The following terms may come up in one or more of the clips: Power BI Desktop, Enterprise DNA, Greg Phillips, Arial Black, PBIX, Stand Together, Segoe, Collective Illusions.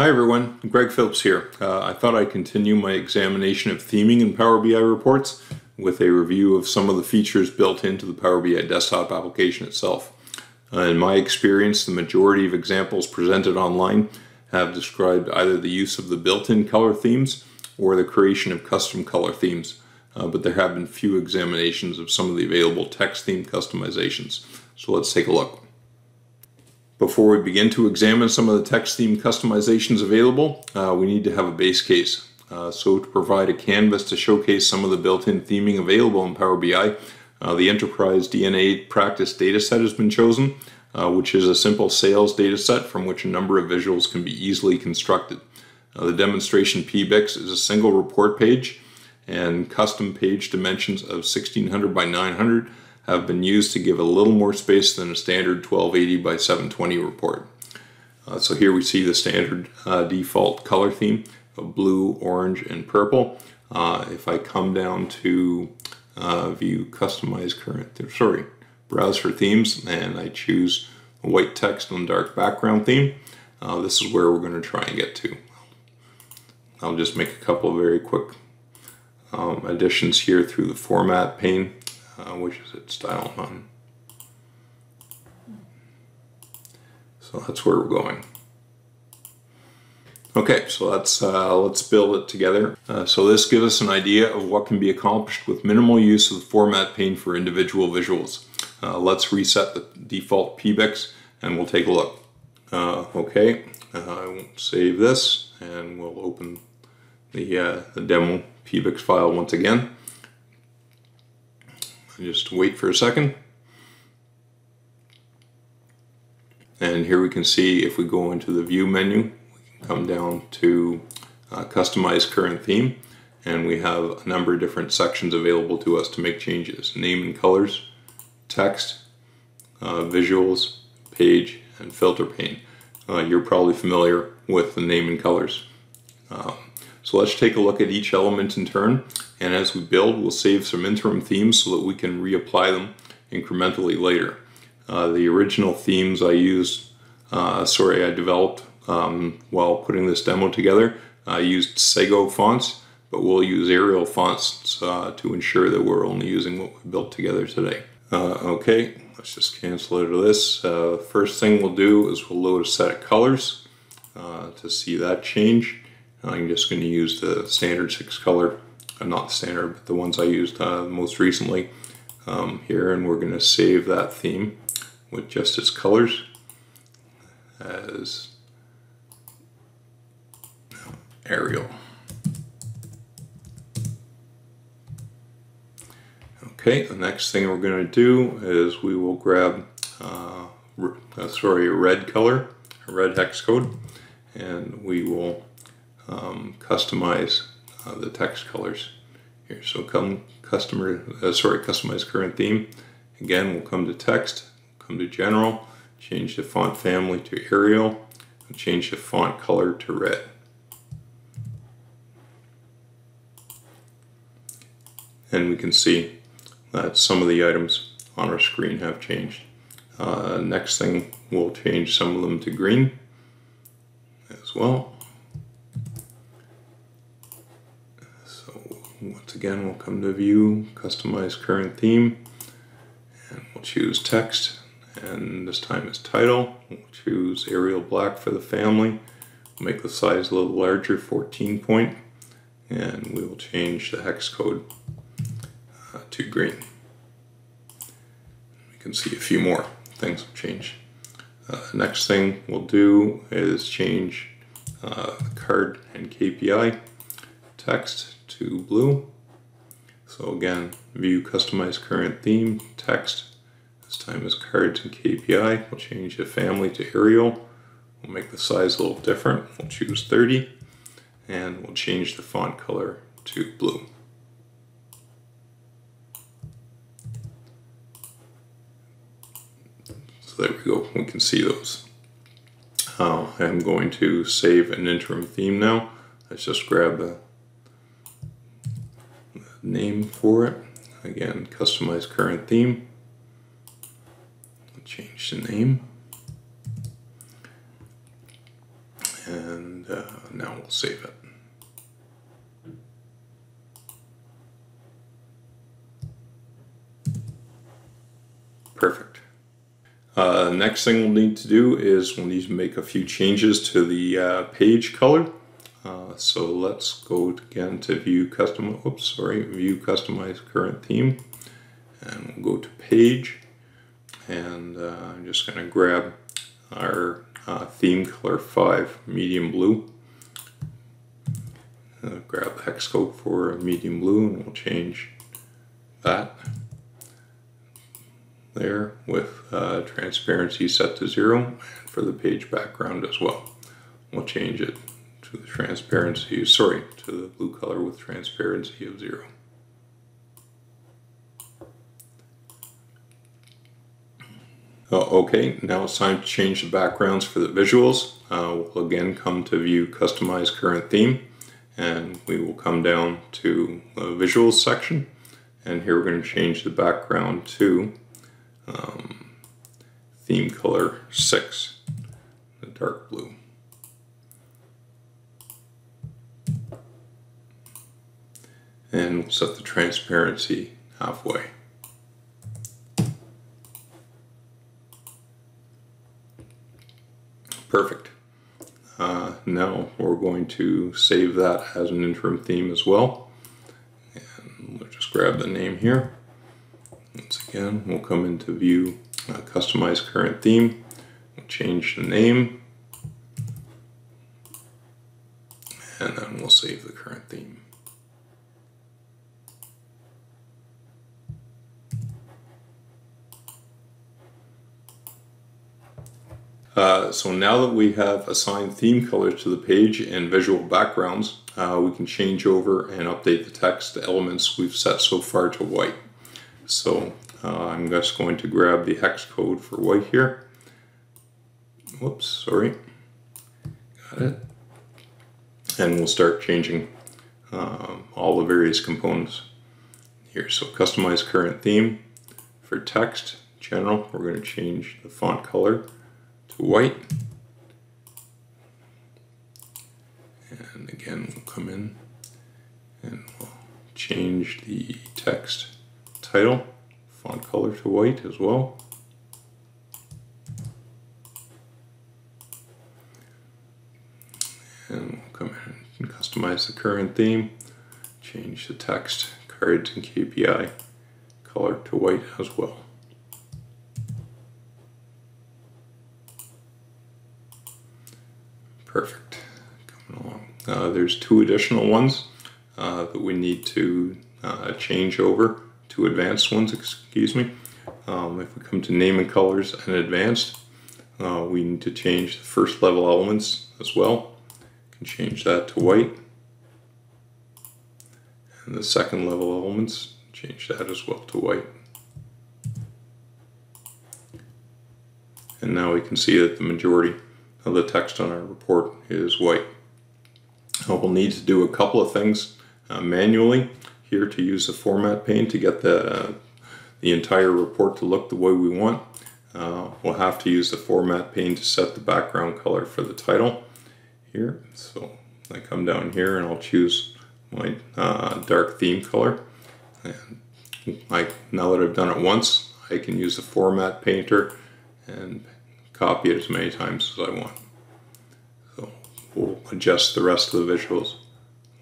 Hi everyone, Greg Phillips here. I thought I'd continue my examination of theming in Power BI reports with a review of some of the features built into the Power BI desktop application itself. In my experience, the majority of examples presented online have described either the use of the built-in color themes or the creation of custom color themes, but there have been few examinations of some of the available text theme customizations. So let's take a look. Before we begin to examine some of the text theme customizations available, we need to have a base case. So to provide a canvas to showcase some of the built-in theming available in Power BI, the Enterprise DNA practice dataset has been chosen, which is a simple sales dataset from which a number of visuals can be easily constructed. The demonstration PBIX is a single report page, and custom page dimensions of 1600 by 900 have been used to give a little more space than a standard 1280 by 720 report. So here we see the standard default color theme of blue, orange, and purple. If I come down to view customize current, browse for themes, and I choose a white text on dark background theme, this is where we're going to try and get to. I'll just make a couple of very quick additions here through the format pane. Which is at style none. So that's where we're going. Okay, so let's build it together. So this gives us an idea of what can be accomplished with minimal use of the format pane for individual visuals. Let's reset the default PBIX and we'll take a look. I won't save this and we'll open the demo PBIX file once again. Just wait for a second, and here we can see if we go into the view menu, we can come down to customize current theme, and we have a number of different sections available to us to make changes: name and colors, text, visuals, page, and filter pane. You're probably familiar with the name and colors. So let's take a look at each element in turn, and as we build, we'll save some interim themes so that we can reapply them incrementally later. The original themes I developed while putting this demo together. I used Segoe fonts, but we'll use Arial fonts to ensure that we're only using what we built together today. Okay, let's just cancel out of this. First thing we'll do is we'll load a set of colors to see that change. I'm just going to use the standard 6 color. Not standard, but the ones I used most recently here, and we're going to save that theme with just its colors as Arial. Okay, the next thing we're going to do is we will grab a red color, a red hex code, and we will customize the text colors here. So customize current theme. Again, we'll come to text, come to general, change the font family to Arial, and change the font color to red. And we can see that some of the items on our screen have changed. Next thing, we'll change some of them to green as well. Once again, we'll come to view, customize current theme, and we'll choose text, and this time it's title. We'll choose Arial Black for the family. We'll make the size a little larger, 14 point, and we will change the hex code to green. We can see a few more things have changed. Next thing we'll do is change card and KPI text to blue. So again, view, customize current theme, text, this time is cards and KPI. We'll change the family to Arial. We'll make the size a little different. We'll choose 30, and we'll change the font color to blue. So there we go, we can see those. I'm going to save an interim theme now. Let's just grab a name for it. Again, customize current theme. Change the name. And Now we'll save it. Perfect. Next thing we'll need to do is we'll need to make a few changes to the page color. So let's go again to view customize current theme, and we'll go to page, and I'm just going to grab our theme color 5 medium blue. Grab the hex code for medium blue, and we'll change that there with transparency set to 0, and for the page background as well. We'll change it to the transparency, sorry, to the blue color with transparency of 0. Okay, now it's time to change the backgrounds for the visuals. We'll again come to view customize current theme, and we will come down to the visuals section, and here we're going to change the background to theme color 6, the dark blue. And we'll set the transparency halfway. Perfect. Now we're going to save that as an interim theme as well. And we'll just grab the name here. Once again, we'll come into view, customize current theme. We'll change the name. And then we'll save the current theme. So now that we have assigned theme colors to the page and visual backgrounds, we can change over and update the text elements we've set so far to white. So I'm just going to grab the hex code for white here. Whoops, sorry. Got it. And we'll start changing all the various components here. So customize current theme. For text, general, we're going to change the font color to white, and again we'll come in and we'll change the text title font color to white as well, and we'll come in and customize the current theme, change the text, cards, and KPI color to white as well. Perfect. Coming along. There's 2 additional ones that we need to change over, 2 advanced ones, excuse me. If we come to name and colors and advanced, we need to change the first level elements as well. We can change that to white. And the second level elements, change that as well to white. And now we can see that the majority of the text on our report is white. We'll need to do a couple of things manually here to use the format pane to get the entire report to look the way we want. We'll have to use the format pane to set the background color for the title here. So I come down here and I'll choose my dark theme color. And now that I've done it once, I can use the format painter and copy it as many times as I want. So we'll adjust the rest of the visuals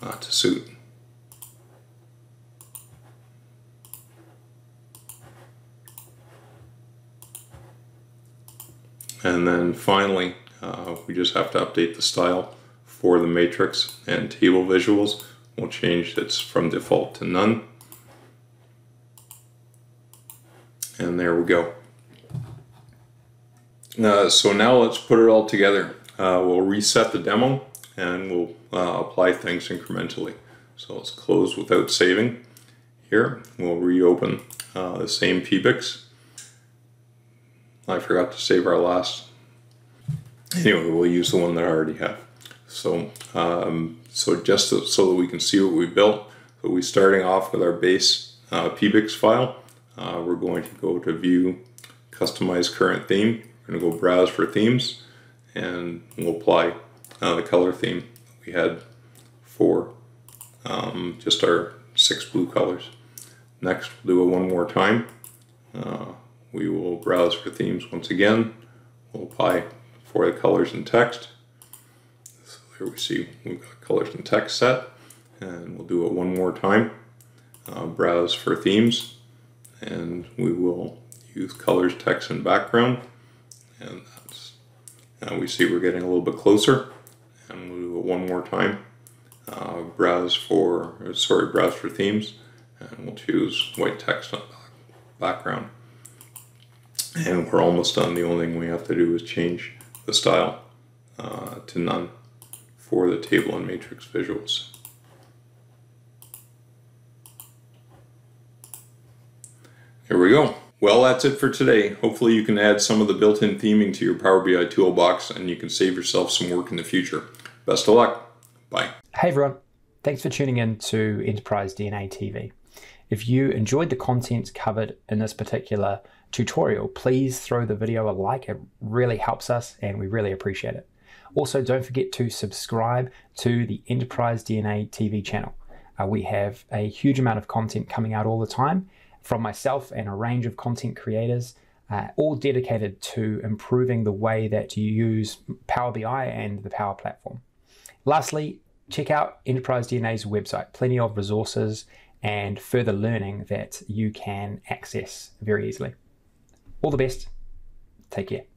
to suit. And then finally, we just have to update the style for the matrix and table visuals. We'll change this from default to none. And there we go. So now let's put it all together. We'll reset the demo and we'll apply things incrementally. So let's close without saving here. We'll reopen the same PBIX. I forgot to save our last. Anyway, we'll use the one that I already have. So, just so that we can see what we built. So we're starting off with our base PBIX file. We're going to go to view, customize current theme. We're going to go browse for themes, and we'll apply the color theme we had for just our 6 blue colors. Next, we'll do it one more time. We will browse for themes once again. We'll apply for the colors and text. So here we see we've got colors and text set, and we'll do it one more time. Browse for themes, and we will use colors, text, and background. And that's, we see we're getting a little bit closer, and we'll do it one more time. Browse for themes, and we'll choose white text on background. And we're almost done. The only thing we have to do is change the style to none for the table and matrix visuals. Here we go. Well, that's it for today. Hopefully you can add some of the built-in theming to your Power BI toolbox, and you can save yourself some work in the future. Best of luck. Bye. Hey everyone. Thanks for tuning in to Enterprise DNA TV. If you enjoyed the content covered in this particular tutorial, please throw the video a like. It really helps us and we really appreciate it. Also, don't forget to subscribe to the Enterprise DNA TV channel. We have a huge amount of content coming out all the time from myself and a range of content creators, all dedicated to improving the way that you use Power BI and the Power Platform. Lastly, check out Enterprise DNA's website. Plenty of resources and further learning that you can access very easily. All the best. Take care.